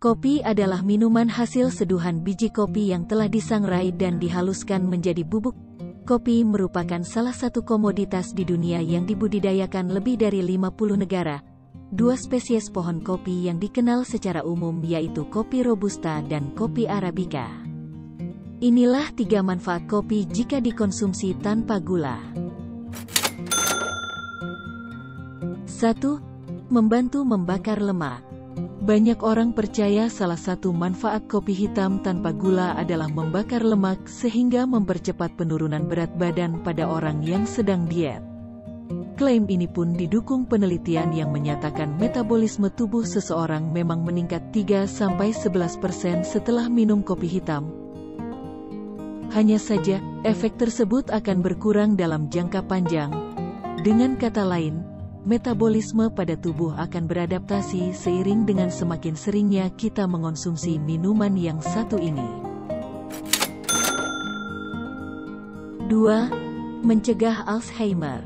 Kopi adalah minuman hasil seduhan biji kopi yang telah disangrai dan dihaluskan menjadi bubuk. Kopi merupakan salah satu komoditas di dunia yang dibudidayakan lebih dari 50 negara. Dua spesies pohon kopi yang dikenal secara umum yaitu kopi robusta dan kopi arabica. Inilah tiga manfaat kopi jika dikonsumsi tanpa gula. 1. Membantu membakar lemak. Banyak orang percaya salah satu manfaat kopi hitam tanpa gula adalah membakar lemak sehingga mempercepat penurunan berat badan pada orang yang sedang diet. Klaim ini pun didukung penelitian yang menyatakan metabolisme tubuh seseorang memang meningkat 3–11% setelah minum kopi hitam. Hanya saja, efek tersebut akan berkurang dalam jangka panjang. Dengan kata lain, metabolisme pada tubuh akan beradaptasi seiring dengan semakin seringnya kita mengonsumsi minuman yang satu ini. 2. Mencegah Alzheimer.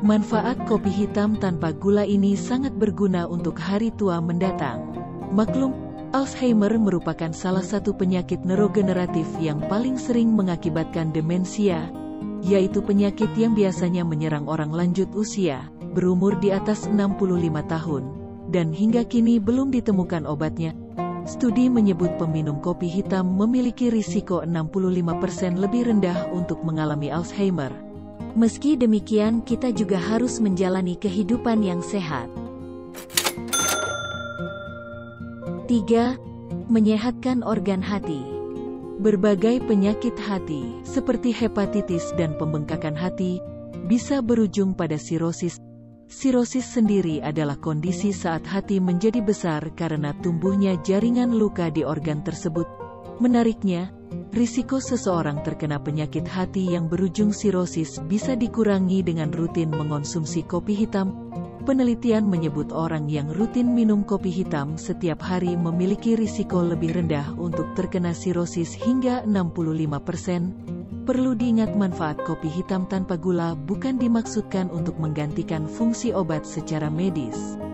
Manfaat kopi hitam tanpa gula ini sangat berguna untuk hari tua mendatang. Maklum, Alzheimer merupakan salah satu penyakit neurogeneratif yang paling sering mengakibatkan demensia, yaitu penyakit yang biasanya menyerang orang lanjut usia, berumur di atas 65 tahun, dan hingga kini belum ditemukan obatnya. Studi menyebut peminum kopi hitam memiliki risiko 65% lebih rendah untuk mengalami Alzheimer. Meski demikian, kita juga harus menjalani kehidupan yang sehat. 3. Menyehatkan organ hati. Berbagai penyakit hati, seperti hepatitis dan pembengkakan hati, bisa berujung pada sirosis. Sirosis sendiri adalah kondisi saat hati menjadi besar karena tumbuhnya jaringan luka di organ tersebut. Menariknya, risiko seseorang terkena penyakit hati yang berujung sirosis bisa dikurangi dengan rutin mengonsumsi kopi hitam. Penelitian menyebut orang yang rutin minum kopi hitam setiap hari memiliki risiko lebih rendah untuk terkena sirosis hingga 65%. Perlu diingat, manfaat kopi hitam tanpa gula bukan dimaksudkan untuk menggantikan fungsi obat secara medis.